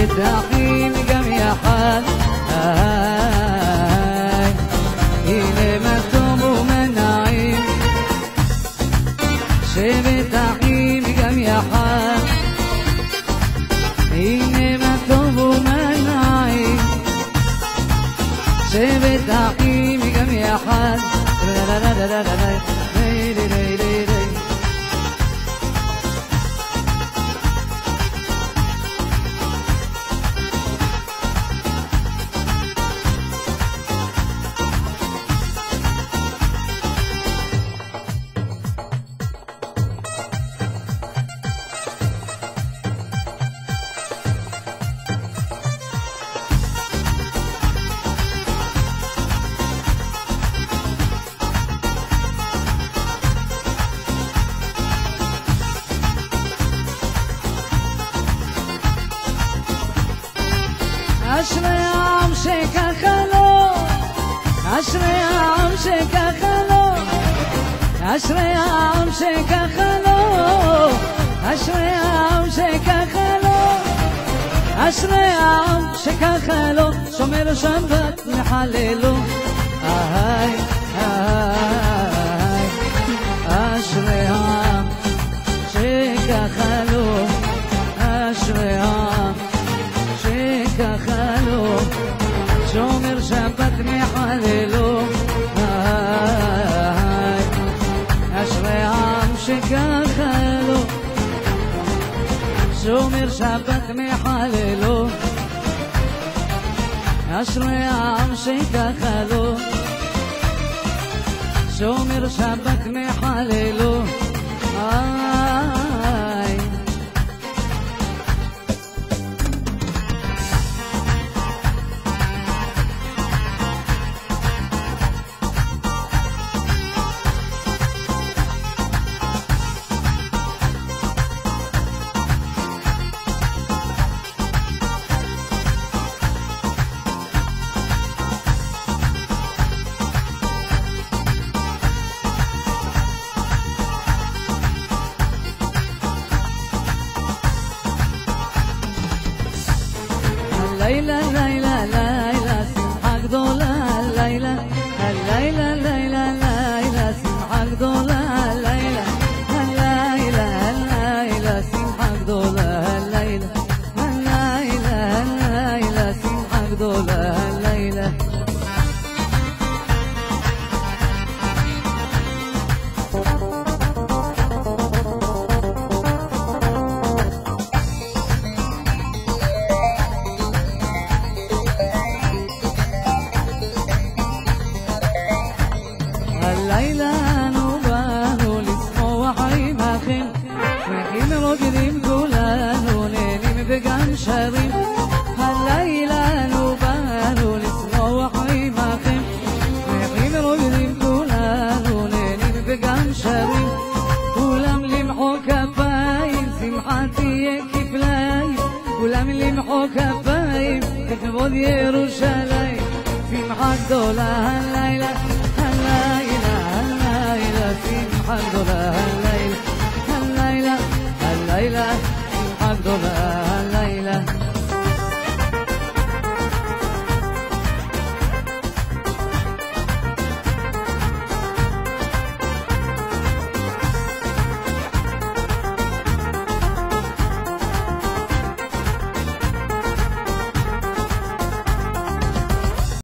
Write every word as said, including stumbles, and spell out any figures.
الدحين جميع حال إلى مكتوب من نعيم شيب الدحين جميع حال إلى مكتوب من نعيم شيب الدحين جميع حال لا لا لا لا لا شمر شمبت نحللو آهاي آهاي أشريام شيكا خلو أشريام شيكا خلو شمر شمبت نحللو آهاي أشريام شيكا خلو شمر شمبت نحللو عشري عام شيكا خلو شومر شابك محللو آي Alhamdulillah.